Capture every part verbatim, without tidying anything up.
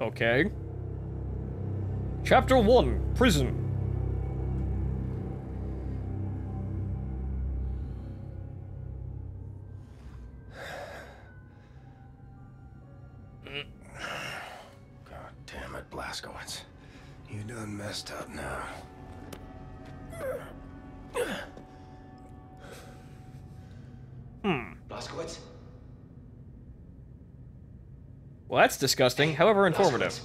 Okay. Chapter one, prison. God damn it, Blazkowicz. You done messed up now. Hmm. Blazkowicz? Well, that's disgusting, hey, however informative.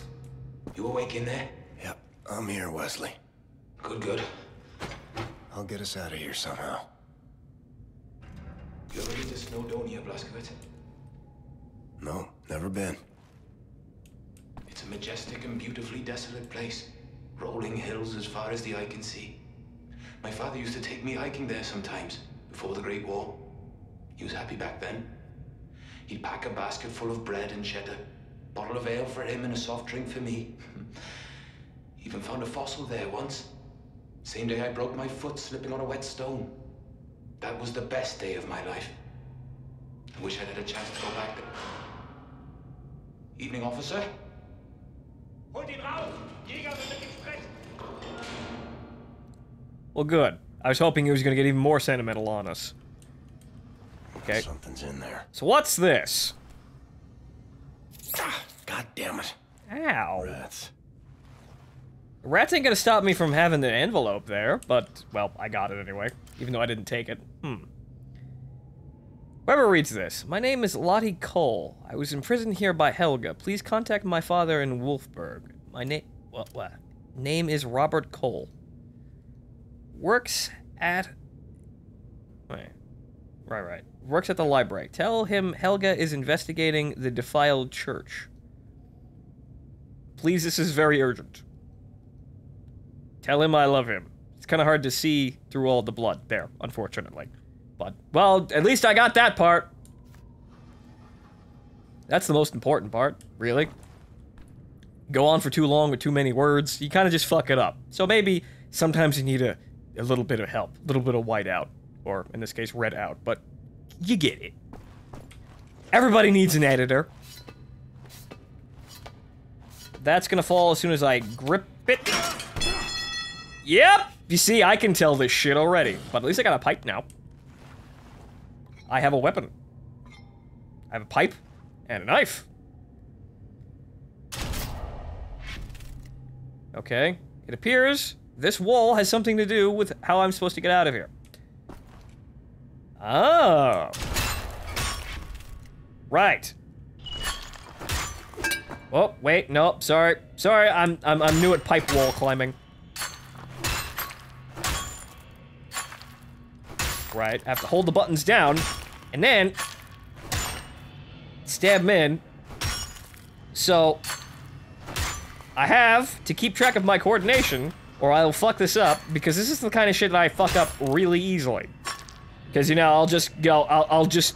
You awake in there? Yep, I'm here, Wesley. Good, good. I'll get us out of here somehow. You ever been to Snowdonia, Blazkowicz? No, never been. It's a majestic and beautifully desolate place. Rolling hills as far as the eye can see. My father used to take me hiking there sometimes, before the Great War. He was happy back then. He'd pack a basket full of bread and cheddar. Bottle of ale for him and a soft drink for me. Even found a fossil there once. Same day I broke my foot slipping on a wet stone. That was the best day of my life. I wish I'd had a chance to go back there. Evening, officer. Well, good. I was hoping he was gonna get even more sentimental on us. Okay. Something's in there. So what's this? God damn it. Ow. Rats. Rats ain't gonna stop me from having the envelope there, but, well, I got it anyway, even though I didn't take it. Hmm. Whoever reads this, my name is Lottie Cole. I was imprisoned here by Helga. Please contact my father in Wolfburg. My name, what, what? Name is Robert Cole. Works at, wait, right, right. Works at the library. Tell him Helga is investigating the defiled church. Please, this is very urgent. Tell him I love him. It's kind of hard to see through all the blood there, unfortunately. But, well, at least I got that part. That's the most important part, really. Go on for too long with too many words, you kind of just fuck it up. So maybe sometimes you need a, a little bit of help, a little bit of white out, or in this case, red out, but you get it. Everybody needs an editor. That's gonna fall as soon as I grip it. Yep, you see, I can tell this shit already, but at least I got a pipe now. I have a weapon. I have a pipe and a knife. Okay, it appears this wall has something to do with how I'm supposed to get out of here. Oh. Right. Oh, wait, no, sorry. Sorry, I'm I'm I'm new at pipe wall climbing. Right, I have to hold the buttons down, and then stab them in. So, I have to keep track of my coordination, or I'll fuck this up, because this is the kind of shit that I fuck up really easily. Because, you know, I'll just go, I'll, I'll just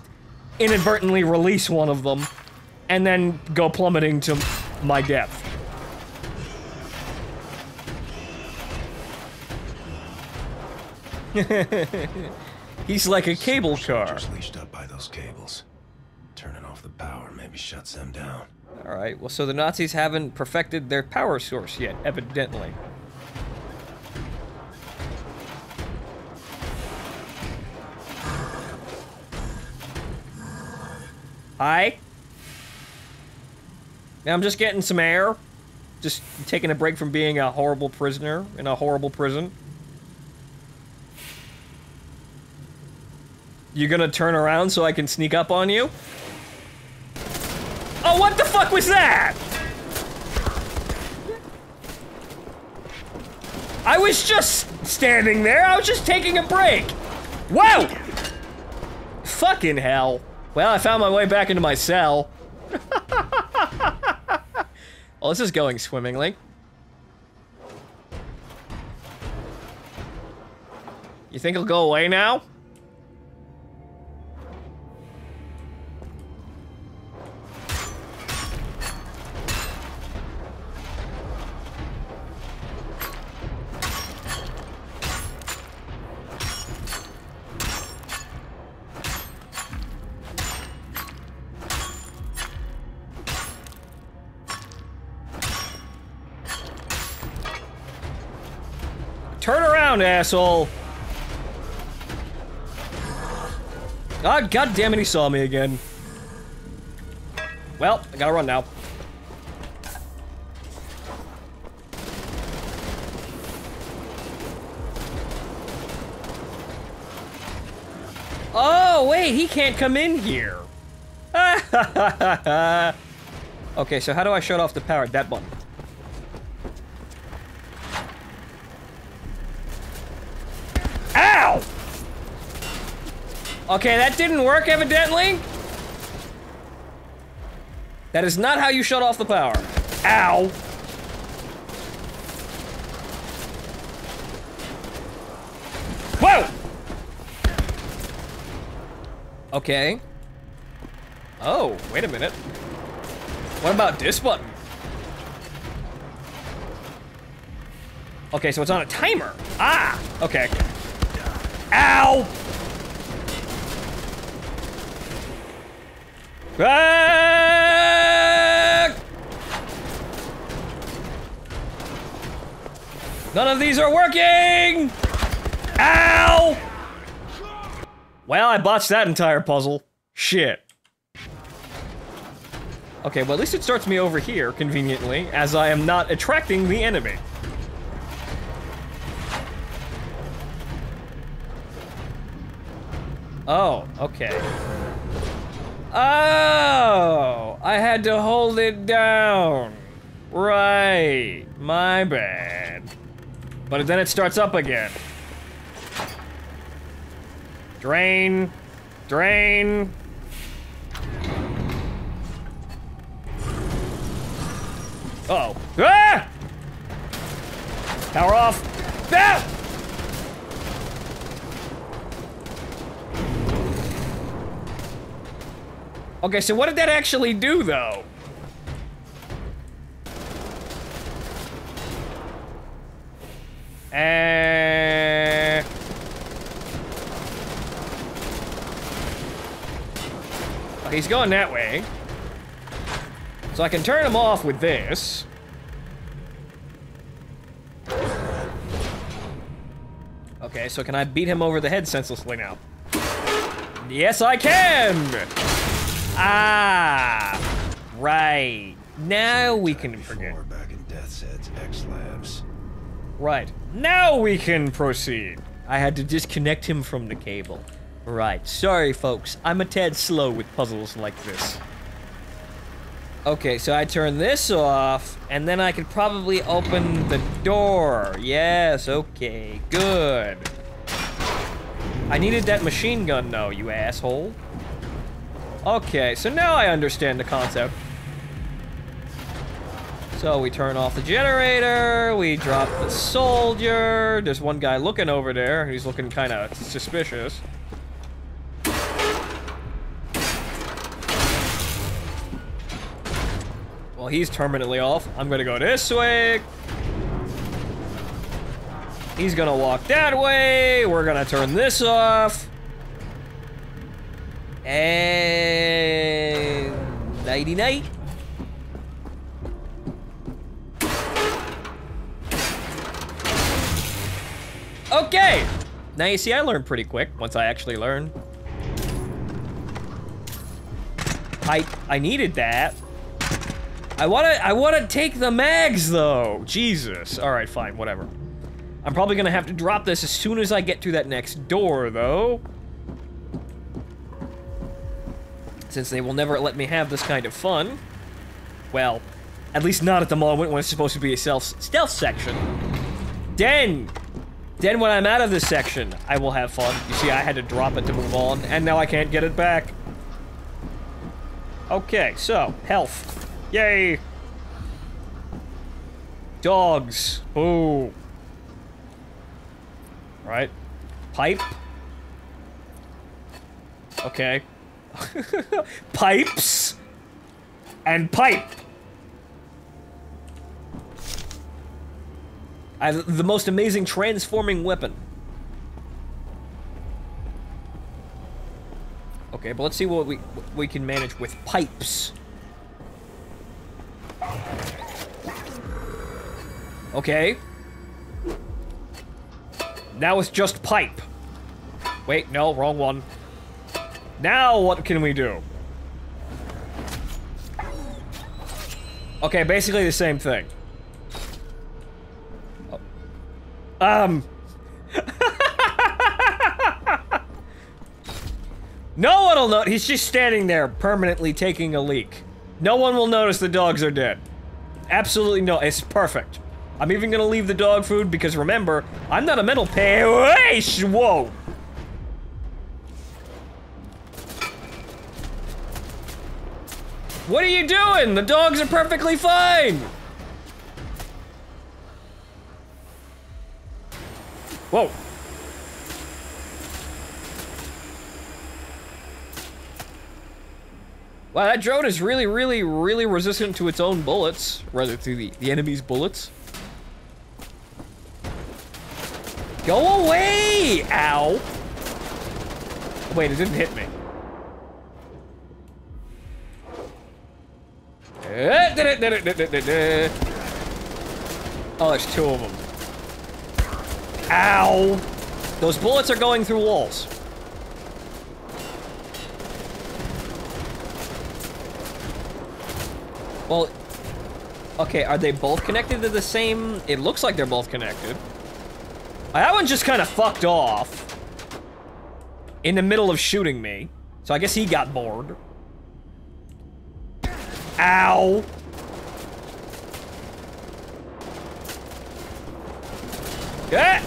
inadvertently release one of them, and then go plummeting to my death. He's like a cable car. Just leashed up by those cables. Turning off the power maybe shuts them down. All right. Well, so the Nazis haven't perfected their power source yet, evidently. Hi. Now I'm just getting some air. Just taking a break from being a horrible prisoner in a horrible prison. You're gonna turn around so I can sneak up on you? Oh, what the fuck was that? I was just standing there. I was just taking a break. Whoa! Fucking hell. Well, I found my way back into my cell. Well, this is going swimmingly. You think he'll go away now? Turn around, asshole! God, God damn it, he saw me again. Well, I gotta run now. Oh, wait, he can't come in here. Okay, so how do I shut off the power? That button. Ow! Okay, that didn't work, evidently. That is not how you shut off the power. Ow! Whoa! Okay. Oh, wait a minute. What about this button? Okay, so it's on a timer. Ah! Okay. Ow! Ah! None of these are working! Ow! Well, I botched that entire puzzle. Shit. Okay, well, at least it starts me over here, conveniently, as I am not attracting the enemy. Oh, okay. Oh! I had to hold it down. Right. My bad. But then it starts up again. Drain. Drain. Uh oh. Ah! Power off. Ah! Okay, so what did that actually do, though? Uh... Oh, he's going that way. So I can turn him off with this. Okay, so can I beat him over the head senselessly now? Yes, I can! Ah! Right. Now we can forget. Back in Death's Head's X-Labs. Right. Now we can proceed. I had to disconnect him from the cable. Right. Sorry, folks. I'm a tad slow with puzzles like this. Okay, so I turn this off, and then I could probably open the door. Yes, okay, good. I needed that machine gun, though, you asshole. Okay, so now I understand the concept. So we turn off the generator, we drop the soldier. There's one guy looking over there. He's looking kind of suspicious. He's terminally off. I'm gonna go this way. He's gonna walk that way. We're gonna turn this off. And nighty night. Okay. Now you see, I learned pretty quick once I actually learned. I I needed that. I wanna, I wanna take the mags, though! Jesus. Alright, fine, whatever. I'm probably gonna have to drop this as soon as I get through that next door, though. Since they will never let me have this kind of fun. Well, at least not at the moment when it's supposed to be a self stealth section. Then! Then when I'm out of this section, I will have fun. You see, I had to drop it to move on, and now I can't get it back. Okay, so, health. Yay! Dogs. Boo. Right. Pipe. Okay. Pipes. And pipe. I have the most amazing transforming weapon. Okay, but let's see what we what we can manage with pipes. Okay. Now it's just pipe. Wait, no, wrong one. Now what can we do? Okay, basically the same thing. Oh. Um. No one will notice. He's just standing there permanently taking a leak. No one will notice the dogs are dead. Absolutely no. It's perfect. I'm even gonna leave the dog food because remember, I'm not a mental patient. Whoa. What are you doing? The dogs are perfectly fine. Whoa. Wow, that drone is really, really, really resistant to its own bullets, rather to the, the enemy's bullets. Go away! Ow! Wait, it didn't hit me. Oh, there's two of them. Ow! Those bullets are going through walls. Well, okay, are they both connected to the same? It looks like they're both connected. That one just kind of fucked off in the middle of shooting me. So I guess he got bored. Ow. Yeah.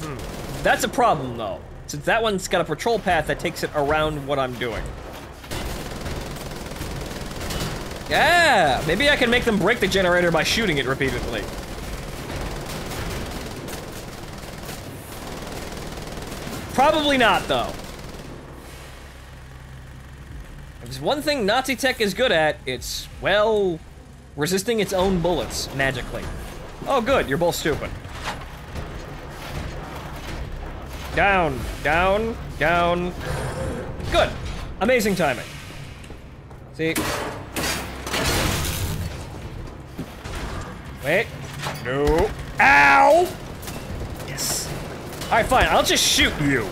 Hmm. That's a problem though, since that one's got a patrol path that takes it around what I'm doing. Yeah, maybe I can make them break the generator by shooting it repeatedly. Probably not, though. If there's one thing Nazi tech is good at, it's, well, resisting its own bullets, magically. Oh, good, you're both stupid. Down, down, down. Good, amazing timing. See? Wait. No. Ow! Yes. Alright, fine. I'll just shoot you.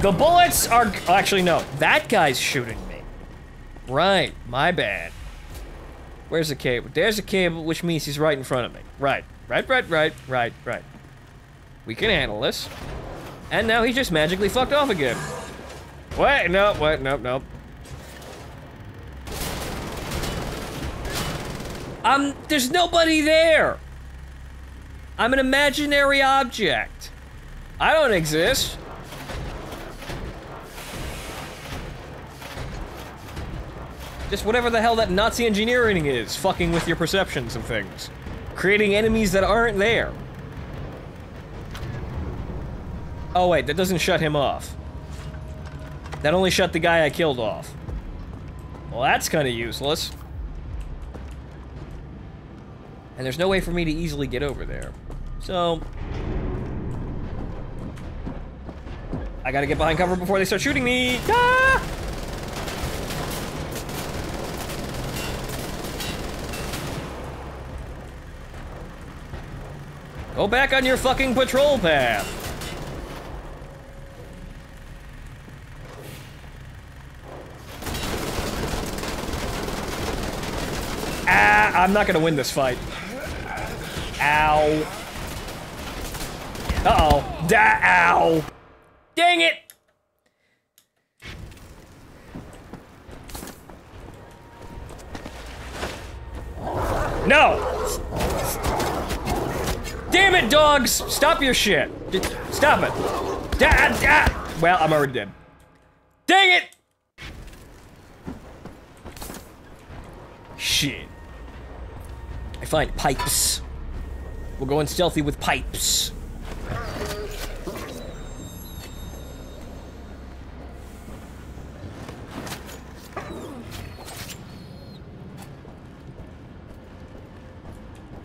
The bullets are... Oh, actually, no. That guy's shooting me. Right. My bad. Where's the cable? There's a cable, which means he's right in front of me. Right. Right, right, right, right, right. We can handle this. And now he's just magically fucked off again. Wait, no, wait, nope, nope. Um, there's nobody there. I'm an imaginary object. I don't exist. Just whatever the hell that Nazi engineering is, fucking with your perceptions and things. Creating enemies that aren't there. Oh wait, that doesn't shut him off. That only shut the guy I killed off. Well, that's kind of useless. And there's no way for me to easily get over there. So... I gotta get behind cover before they start shooting me! Ah! Go back on your fucking patrol path! Ah! I'm not gonna win this fight. Ow. Uh-oh. Da- ow. Dang it! No! Damn it, dogs! Stop your shit. Stop it. Da- da- Well, I'm already dead. Dang it! Shit. I find pipes. We're going stealthy with pipes.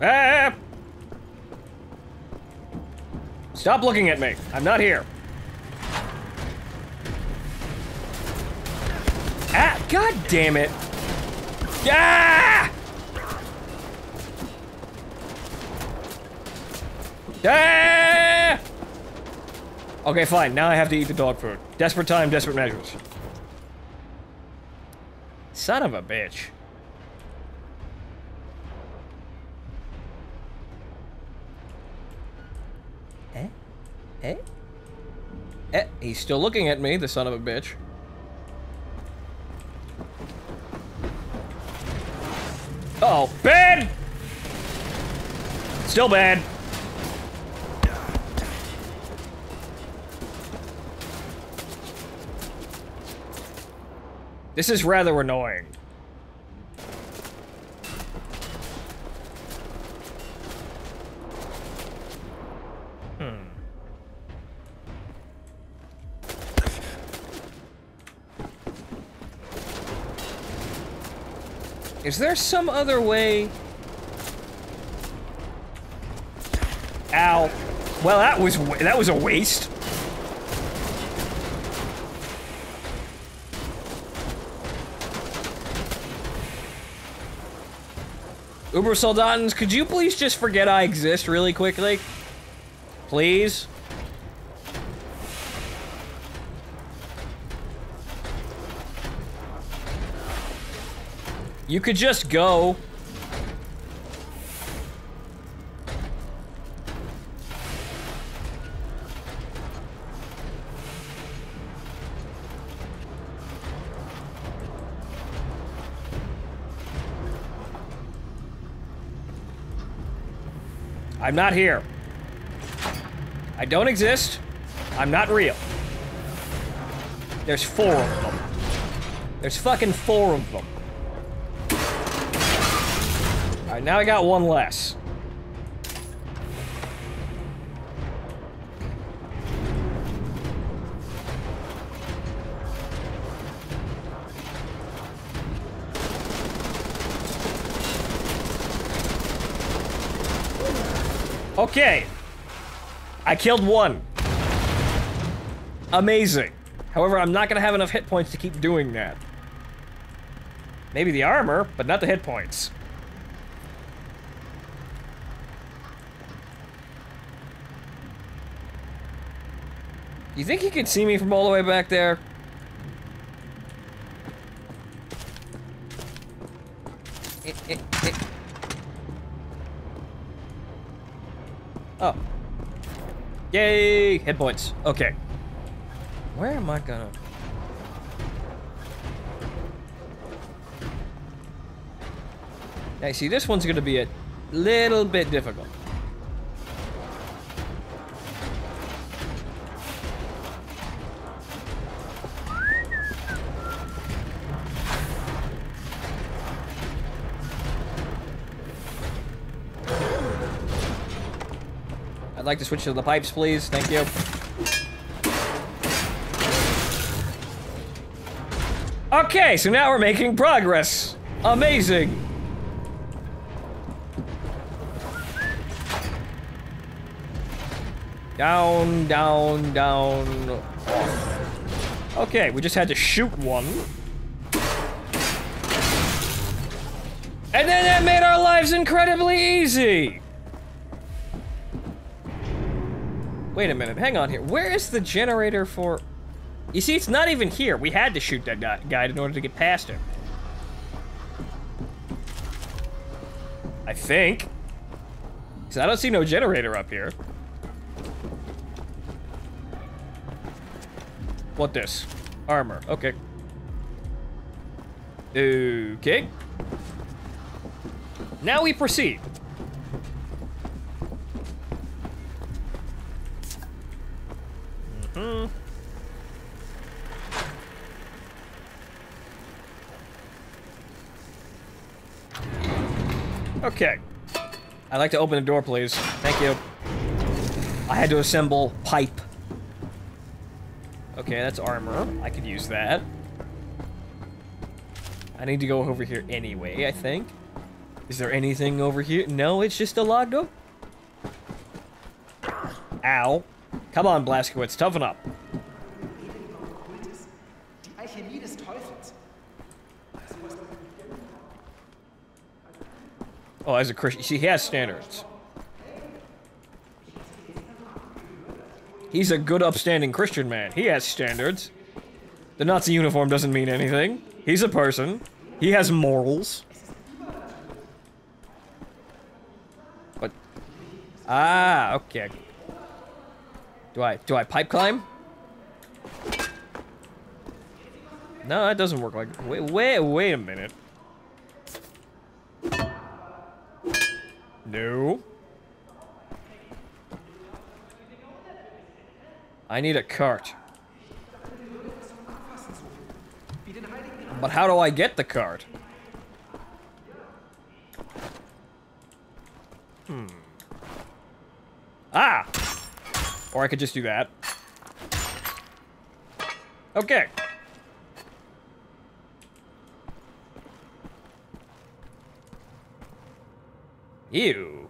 Ah! Stop looking at me. I'm not here. Ah! God damn it! Ah! Ah! Okay, fine. Now I have to eat the dog food. Desperate time, desperate measures. Son of a bitch. Eh? Eh? Eh? He's still looking at me, the son of a bitch. Uh-oh. Bad! Still bad. This is rather annoying. Hmm. Is there some other way? Ow. Well, that was that was a waste. Ubersoldaten, could you please just forget I exist really quickly? Please? You could just go. I'm not here. I don't exist. I'm not real. There's four of them. There's fucking four of them. Alright, now I got one less. Okay, I killed one. Amazing. However, I'm not gonna have enough hit points to keep doing that. Maybe the armor, but not the hit points. You think he could see me from all the way back there? It, it, it. Oh. Yay! Hit points. Okay. Where am I gonna... Now, see, this one's gonna be a little bit difficult. I'd like to switch to the pipes, please. Thank you. Okay, so now we're making progress. Amazing. Down, down, down. Okay, we just had to shoot one. And then that made our lives incredibly easy. Wait a minute, hang on here. Where is the generator for... You see, it's not even here. We had to shoot that guy in order to get past him. I think. Because I don't see no generator up here. What this? Armor, okay. Okay. Now we proceed. Mm. Okay. I'd like to open the door, please. Thank you. I had to assemble pipe. Okay, that's armor. I could use that. I need to go over here anyway, I think. Is there anything over here? No, it's just a log door. Ow. Come on, Blazkowicz, toughen up. Oh, as a Christian, see, he has standards. He's a good, upstanding Christian man. He has standards. The Nazi uniform doesn't mean anything. He's a person. He has morals. But... ah, okay. Do I, do I pipe climb? No, that doesn't work like... Wait, wait, wait a minute. No. I need a cart. But how do I get the cart? Hmm. Ah! Or I could just do that. Okay. Ew.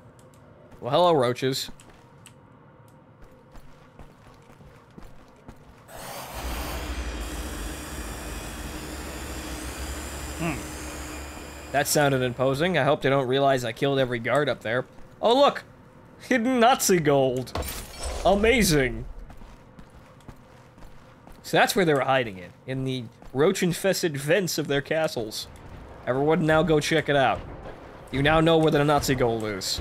Well, hello, roaches. Hmm. That sounded imposing. I hope they don't realize I killed every guard up there. Oh, look! Hidden Nazi gold! Amazing! So that's where they were hiding it. In the roach-infested vents of their castles. Everyone now go check it out. You now know where the Nazi gold is.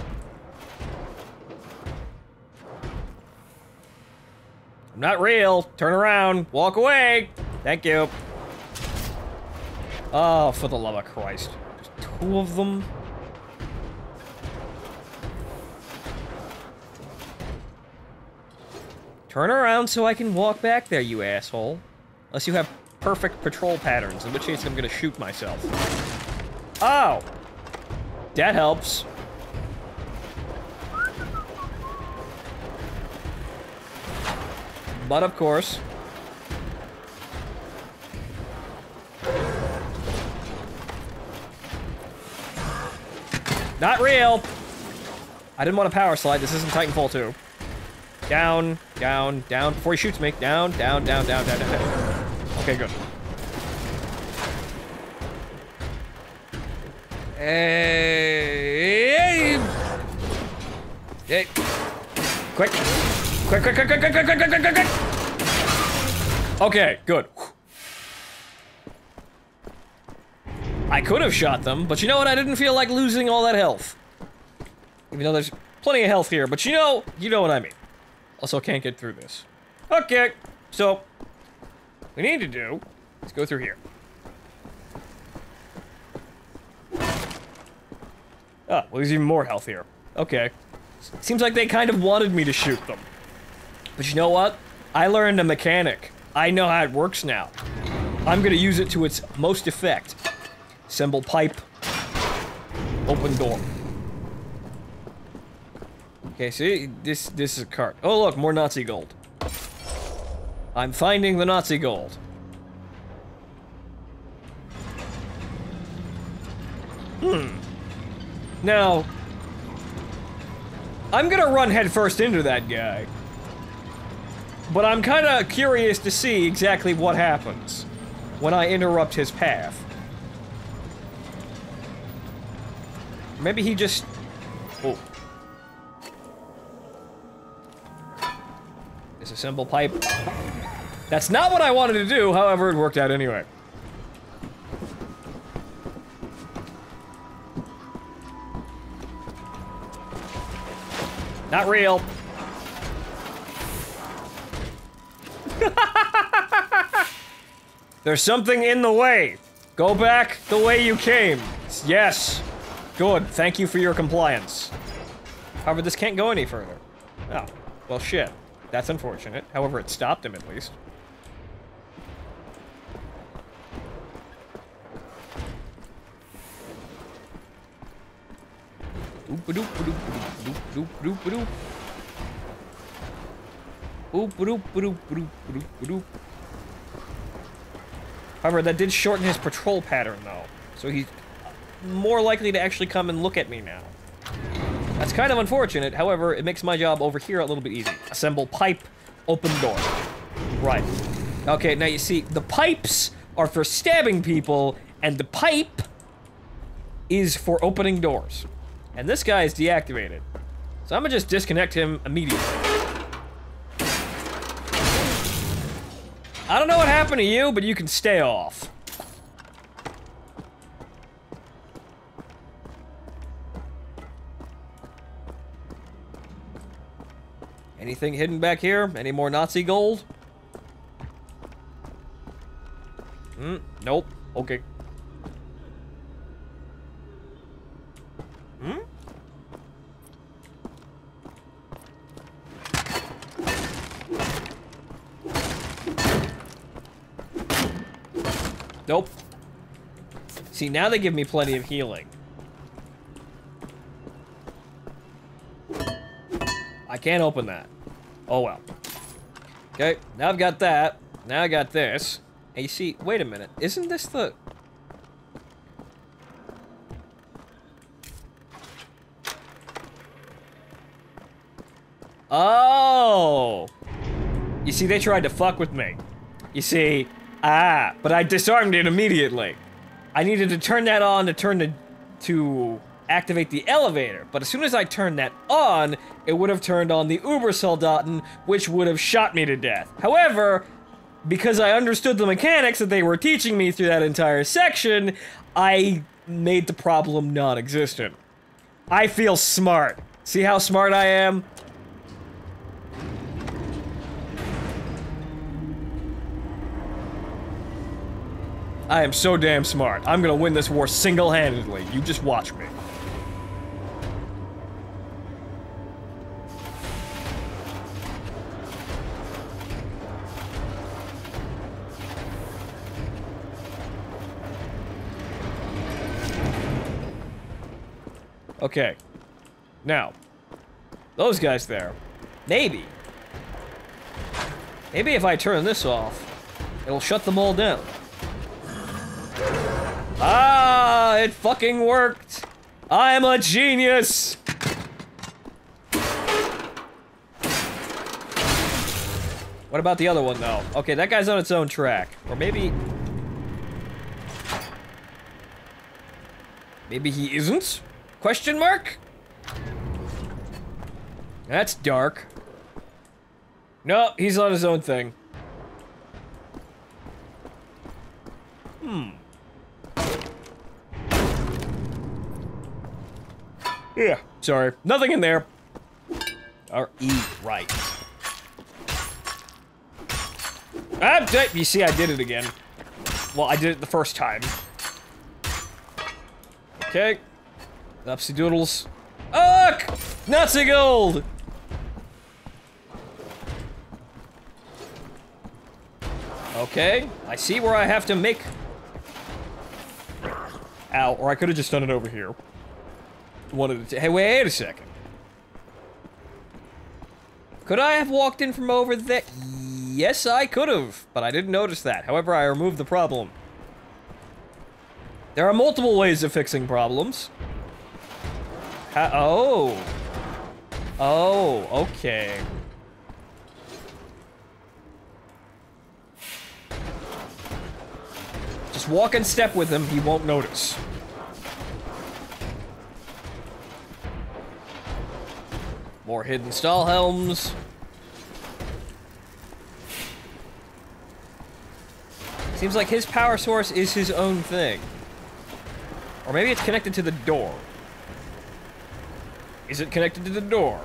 I'm not real. Turn around. Walk away. Thank you. Oh, for the love of Christ. There's two of them. Turn around so I can walk back there, you asshole. Unless you have perfect patrol patterns, in which case I'm gonna shoot myself. Oh! That helps. But of course. Not real! I didn't want a power slide, this isn't Titanfall two. Down, down, down, before he shoots me. Down, down, down, down, down, down, down. Okay, good. Hey! Hey! Quick! Quick! Quick! Quick! Quick! Quick! Quick! Quick! Quick! Quick! Quick! Okay, good. I could have shot them, but you know what? I didn't feel like losing all that health. Even though there's plenty of health here, but you know, you know what I mean. Also, can't get through this. Okay, so what we need to do is go through here. Oh, well, there's even more health here. Okay. Seems like they kind of wanted me to shoot them. But you know what? I learned a mechanic. I know how it works now. I'm gonna use it to its most effect. Assemble pipe. Open door. Okay, see? This, this is a cart. Oh, look, more Nazi gold. I'm finding the Nazi gold. Hmm. Now, I'm gonna run headfirst into that guy, but I'm kinda curious to see exactly what happens when I interrupt his path. Maybe he just... oh. Disassemble pipe. That's not what I wanted to do, however, it worked out anyway. Not real. There's something in the way. Go back the way you came. Yes. Good. Thank you for your compliance. However, this can't go any further. Oh. Well, shit. That's unfortunate. However, it stopped him at least. However, that did shorten his patrol pattern, though. So he's more likely to actually come and look at me now. That's kind of unfortunate. However, it makes my job over here a little bit easy. Assemble pipe, open door. Right. Okay, now you see, the pipes are for stabbing people, and the pipe is for opening doors. And this guy is deactivated. So I'm gonna just disconnect him immediately. I don't know what happened to you, but you can stay off. Anything hidden back here? Any more Nazi gold? Hmm, nope. Okay. Hmm? Nope. See, now they give me plenty of healing. I can't open that. Oh well. Okay, now I've got that. Now I got this. And you see, wait a minute, isn't this the... Oh! You see, they tried to fuck with me. You see, ah, but I disarmed it immediately. I needed to turn that on to turn the... to activate the elevator, but as soon as I turned that on, it would have turned on the Ubersoldaten, which would have shot me to death. However, because I understood the mechanics that they were teaching me through that entire section, I made the problem non-existent. I feel smart. See how smart I am? I am so damn smart. I'm gonna win this war single-handedly. You just watch me. Okay, now, those guys there, maybe, maybe if I turn this off, it'll shut them all down. Ah, it fucking worked. I'm a genius. What about the other one though? Okay, that guy's on its own track, or maybe, maybe he isn't? Question mark? That's dark. No, he's on his own thing. Hmm. Yeah, sorry. Nothing in there. Or eat right. Ah, you see, I did it again. Well, I did it the first time. Okay. Upsy doodles. Ugh! Nazi gold! Okay, I see where I have to make... Ow, or I could have just done it over here. One of the... Hey, wait a second. Could I have walked in from over there? Yes, I could have, but I didn't notice that. However, I removed the problem. There are multiple ways of fixing problems. Uh, oh. Oh, okay. Just walk in step with him, he won't notice. More hidden Stahlhelms. Seems like his power source is his own thing. Or maybe it's connected to the door. Is it connected to the door?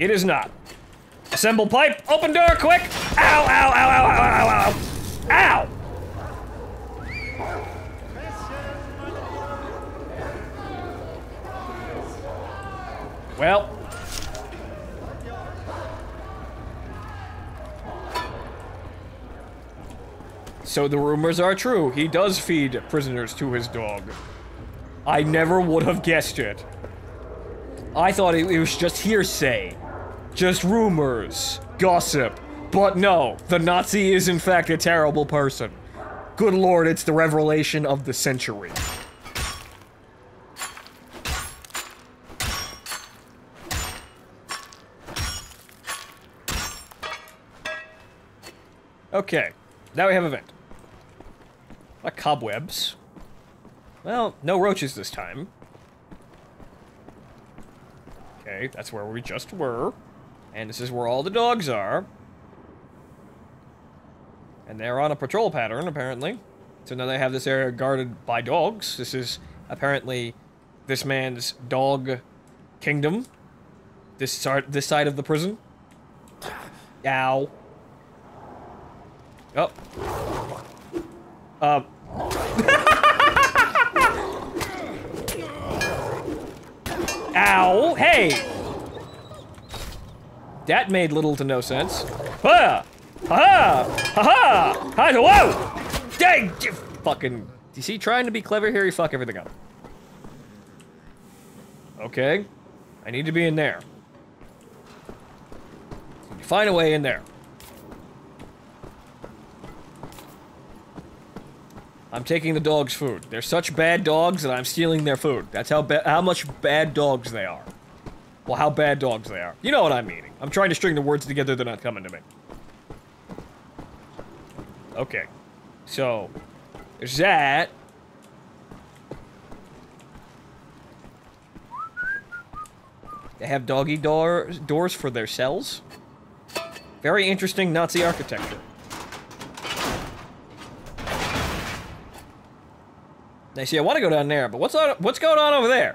It is not. Assemble pipe, open door, quick! Ow, ow, ow, ow, ow, ow, ow, ow! Well. So the rumors are true. He does feed prisoners to his dog. I never would have guessed it. I thought it, it was just hearsay. Just rumors. Gossip. But no, the Nazi is in fact a terrible person. Good lord, it's the revelation of the century. Okay, now we have a vent. Like cobwebs. Well, no roaches this time. Okay, that's where we just were. And this is where all the dogs are. And they're on a patrol pattern, apparently. So now they have this area guarded by dogs. This is apparently this man's dog kingdom. This side, this side of the prison. Ow. Oh. Uh. Ow. Hey. That made little to no sense. Ah! Ha ha! Ha ha! Hi, whoa! Dang! You fucking. You see, trying to be clever here, you fuck everything up. Okay. I need to be in there. Find a way in there. I'm taking the dogs' food. They're such bad dogs that I'm stealing their food. That's how ba- how much bad dogs they are. Well, how bad dogs they are. You know what I'm meaning. I'm trying to string the words together, they're not coming to me. Okay. So, there's that. They have doggy door doors for their cells. Very interesting Nazi architecture. Now, see, I want to go down there, but what's on, what's going on over there?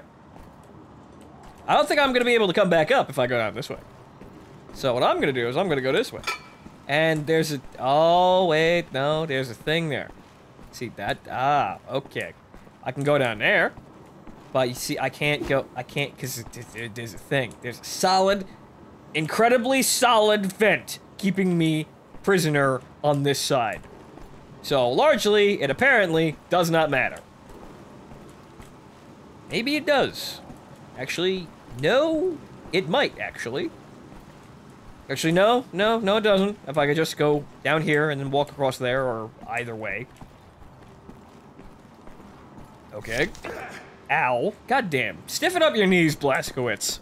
I don't think I'm going to be able to come back up if I go down this way. So what I'm going to do is I'm going to go this way. And there's a... Oh, wait, no, there's a thing there. See, that... Ah, okay. I can go down there. But, you see, I can't go... I can't, because there's a thing. There's a solid, incredibly solid vent keeping me prisoner on this side. So, largely, it apparently does not matter. Maybe it does. Actually, no, it might, actually. Actually, no, no, no, it doesn't. If I could just go down here and then walk across there, or either way. Okay. Ow. Goddamn. Stiffen up your knees, Blazkowicz.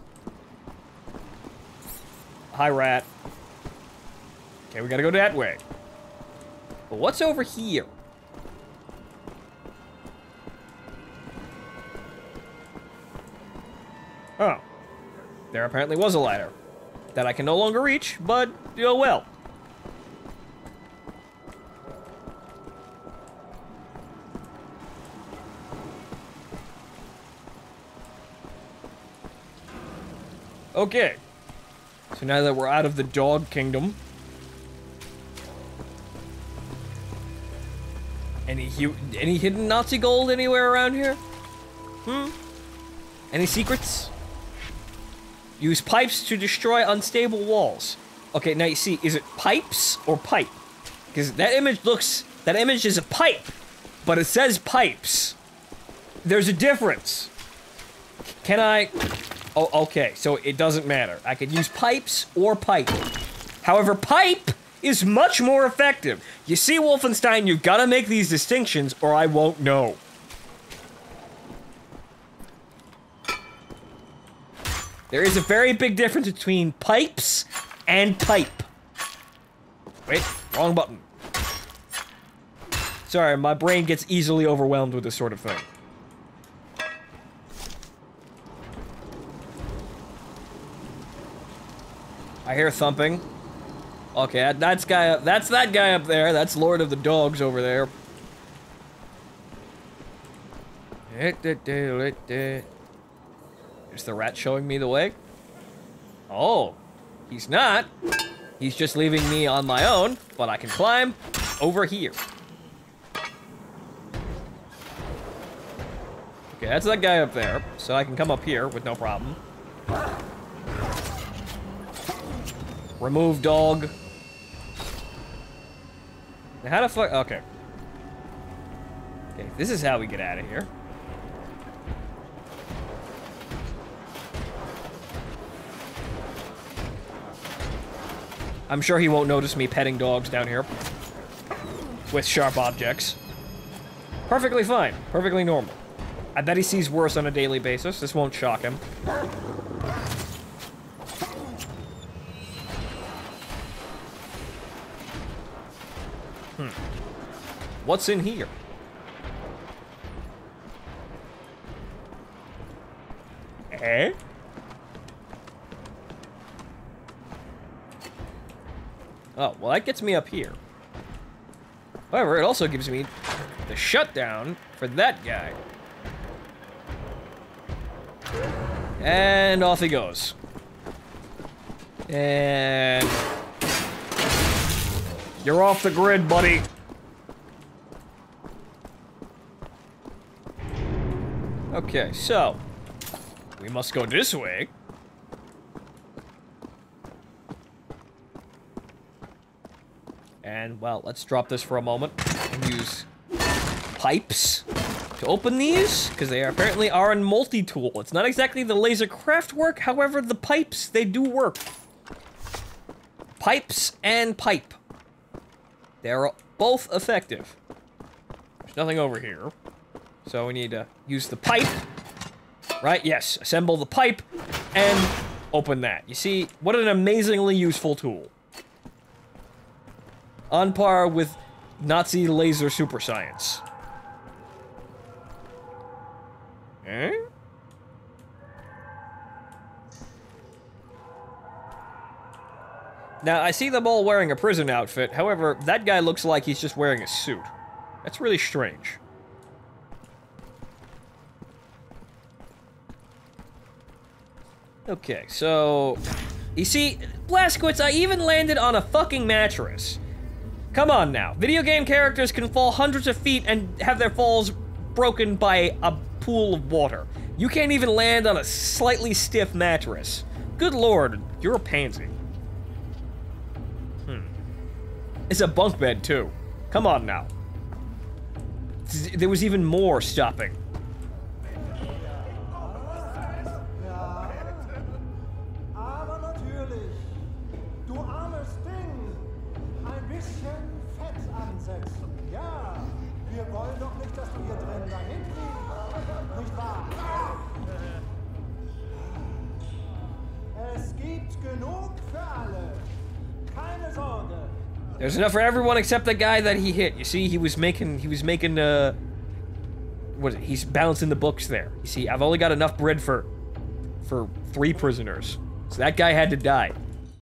Hi, rat. Okay, we gotta go that way. But what's over here? Oh. There apparently was a ladder that I can no longer reach, but, oh well. Okay. So now that we're out of the dog kingdom. Any hu- any hidden Nazi gold anywhere around here? Hmm? Any secrets? Use pipes to destroy unstable walls. Okay, now you see, is it pipes or pipe? Because that image looks, that image is a pipe, but it says pipes. There's a difference. Can I, oh, okay, so it doesn't matter. I could use pipes or pipe. However, pipe is much more effective. You see, Wolfenstein, you've got to make these distinctions or I won't know. There is a very big difference between pipes and pipe. Wait, wrong button. Sorry, my brain gets easily overwhelmed with this sort of thing. I hear thumping. Okay, that's guy up, that's that guy up there. That's Lord of the Dogs over there. Is the rat showing me the way? Oh, he's not. He's just leaving me on my own, but I can climb over here. Okay, that's that guy up there, so I can come up here with no problem. Remove dog. Now how the fuck, okay. Okay, this is how we get out of here. I'm sure he won't notice me petting dogs down here with sharp objects. Perfectly fine, perfectly normal. I bet he sees worse on a daily basis. This won't shock him. Hmm. What's in here? Eh? Oh, well, that gets me up here. However, it also gives me the shutdown for that guy. And off he goes. And... you're off the grid, buddy. Okay, so... we must go this way. And, well, let's drop this for a moment and use pipes to open these, because they apparently are a multi-tool. It's not exactly the laser craft work, however, the pipes, they do work. Pipes and pipe. They're both effective. There's nothing over here. So we need to use the pipe. Right, yes, assemble the pipe and open that. You see, what an amazingly useful tool. On par with Nazi laser super science. Eh? Now, I see them all wearing a prison outfit. However, that guy looks like he's just wearing a suit. That's really strange. Okay, so... you see, Blazkowicz, I even landed on a fucking mattress. Come on now. Video game characters can fall hundreds of feet and have their falls broken by a pool of water. You can't even land on a slightly stiff mattress. Good lord, you're a pansy. Hmm. It's a bunk bed, too. Come on now. There was even more stopping. There's enough for everyone except the guy that he hit. You see, he was making, he was making, uh, what is it? He's balancing the books there. You see, I've only got enough bread for, for three prisoners. So that guy had to die.